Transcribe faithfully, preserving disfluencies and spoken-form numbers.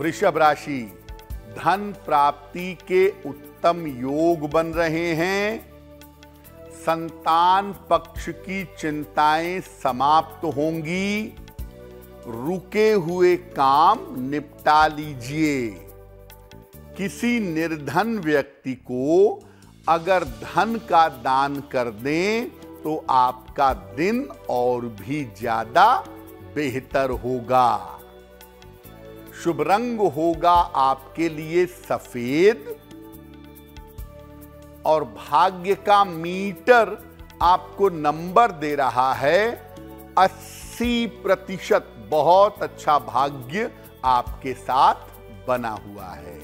वृषभ राशि धन प्राप्ति के उत्तम योग बन रहे हैं। संतान पक्ष की चिंताएं समाप्त होंगी। रुके हुए काम निपटा लीजिए। किसी निर्धन व्यक्ति को अगर धन का दान कर दें तो आपका दिन और भी ज्यादा बेहतर होगा। शुभ रंग होगा आपके लिए सफेद और भाग्य का मीटर आपको नंबर दे रहा है अस्सी प्रतिशत। बहुत अच्छा भाग्य आपके साथ बना हुआ है।